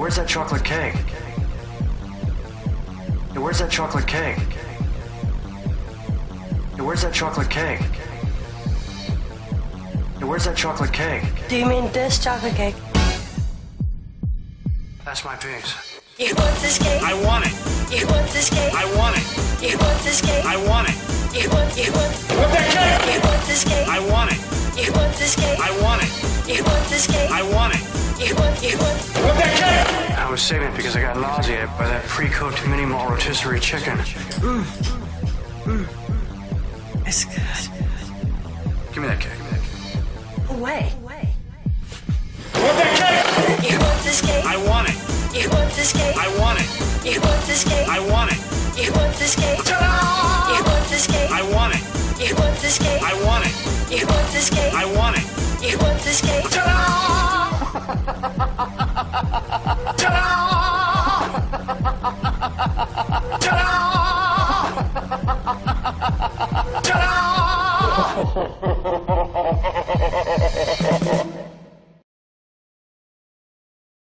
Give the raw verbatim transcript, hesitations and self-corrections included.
where's that chocolate cake? Hey, where's that chocolate cake? Hey, where's that chocolate cake? Hey, where's that chocolate cake? Do you mean this chocolate cake? That's my piece. You want this cake? I want it. You want this cake? I want it. You want this cake? I want it. You want, you want. What the cake? You want this cake? I want it. You want this cake? I want it. You want this cake? I want it. You want, you want. What the cake? I was saving it because I got nauseated by that pre-cooked mini mall rotisserie chicken. Mmm. Mmm. It's good. Give me that cake. Give me that cake. Away. Away. What the cake? You want this cake? I want it. You want this cake? I want it. You want this cake? I want it. You want this cake? Ta-da! You want this cake? I want it. You want this cake? I want it. You want this cake? I want it. You want this cake? Ta-da! Ta-da! Ta-da! Ta-da!